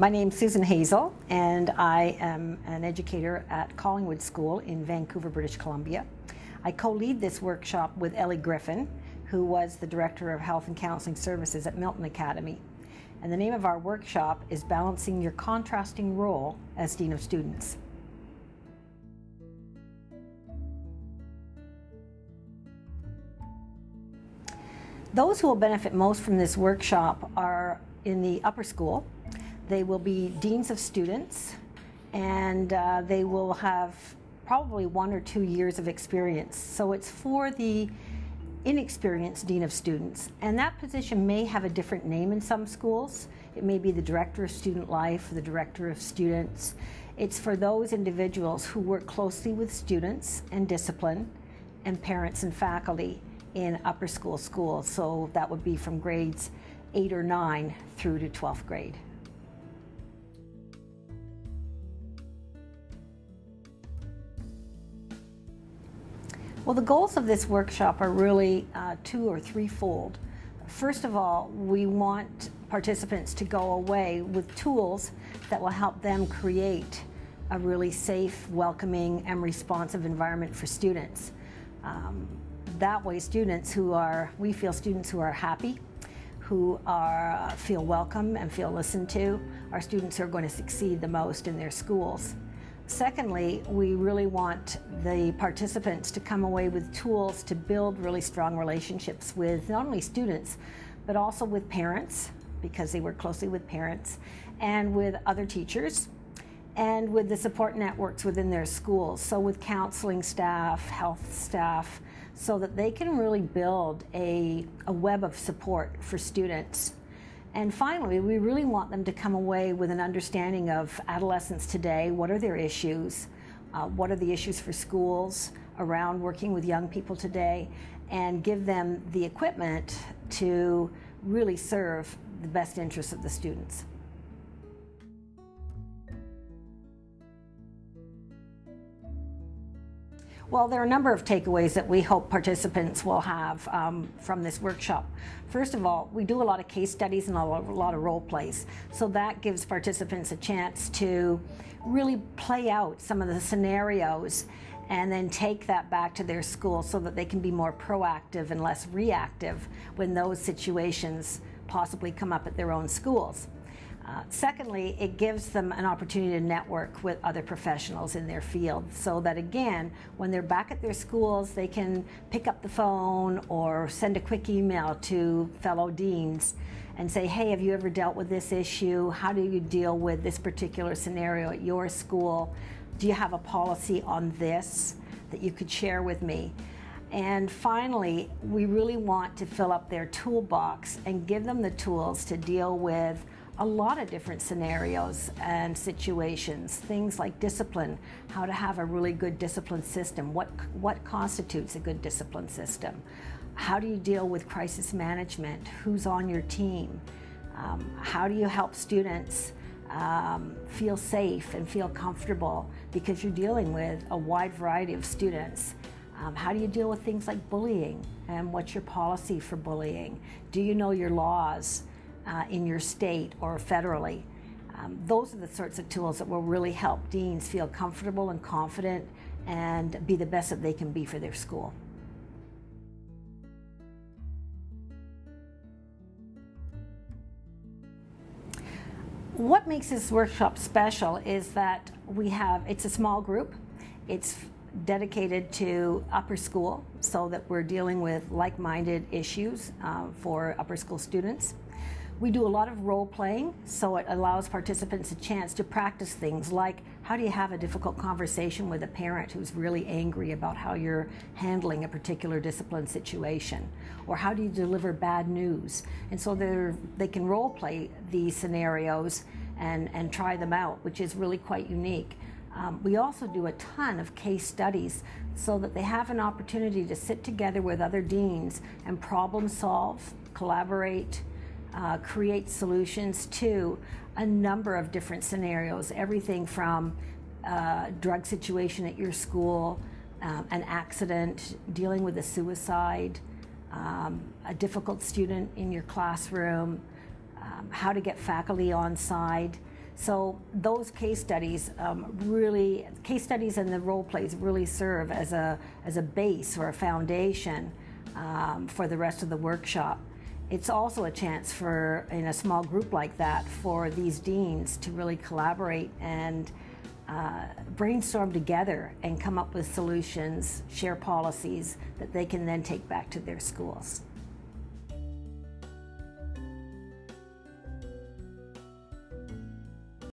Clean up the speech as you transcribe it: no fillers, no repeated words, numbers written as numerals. My name's Susan Hazell, and I am an educator at Collingwood School in Vancouver, British Columbia. I co-lead this workshop with Ellie Griffin, who was the Director of Health and Counseling Services at Milton Academy. And the name of our workshop is Balancing Your Contrasting Role as Dean of Students. Those who will benefit most from this workshop are in the upper school. They will be deans of students, and they will have probably 1 or 2 years of experience. So it's for the inexperienced dean of students, and that position may have a different name in some schools. It may be the director of student life, the director of students. It's for those individuals who work closely with students and discipline and parents and faculty in upper school schools. So that would be from grades 8 or 9 through to 12th grade. Well, the goals of this workshop are really 2- or 3-fold. First of all, we want participants to go away with tools that will help them create a really safe, welcoming, and responsive environment for students. That way, we feel students who are happy, who feel welcome and feel listened to, are students who are going to succeed the most in their schools. Secondly, we really want the participants to come away with tools to build really strong relationships with not only students, but also with parents, because they work closely with parents, and with other teachers, and with the support networks within their schools, so with counseling staff, health staff, so that they can really build a web of support for students. And finally, we really want them to come away with an understanding of adolescents today. What are their issues? What are the issues for schools around working with young people today? And give them the equipment to really serve the best interests of the students. Well, there are a number of takeaways that we hope participants will have from this workshop. First of all, we do a lot of case studies and a lot of role plays. So that gives participants a chance to really play out some of the scenarios and then take that back to their school so that they can be more proactive and less reactive when those situations possibly come up at their own schools. Secondly, it gives them an opportunity to network with other professionals in their field, so that again, when they're back at their schools, they can pick up the phone or send a quick email to fellow deans and say, hey, have you ever dealt with this issue? How do you deal with this particular scenario at your school? Do you have a policy on this that you could share with me? And finally, we really want to fill up their toolbox and give them the tools to deal with a lot of different scenarios and situations, things like discipline, how to have a really good discipline system, what constitutes a good discipline system, how do you deal with crisis management, who's on your team, how do you help students feel safe and feel comfortable, because you're dealing with a wide variety of students. How do you deal with things like bullying, and what's your policy for bullying? Do you know your laws in your state or federally? Those are the sorts of tools that will really help deans feel comfortable and confident and be the best that they can be for their school. What makes this workshop special is that it's a small group. It's dedicated to upper school, so that we're dealing with like-minded issues for upper school students. We do a lot of role playing, so it allows participants a chance to practice things like, how do you have a difficult conversation with a parent who's really angry about how you're handling a particular discipline situation? Or how do you deliver bad news? And so they can role play these scenarios and try them out, which is really quite unique. We also do a ton of case studies so that they have an opportunity to sit together with other deans and problem solve, collaborate, create solutions to a number of different scenarios, everything from a drug situation at your school, an accident, dealing with a suicide, a difficult student in your classroom, how to get faculty on side. So those case studies and the role plays really serve as a base or a foundation for the rest of the workshop. It's also a chance for, in a small group like that, for these deans to really collaborate and brainstorm together and come up with solutions, share policies that they can then take back to their schools.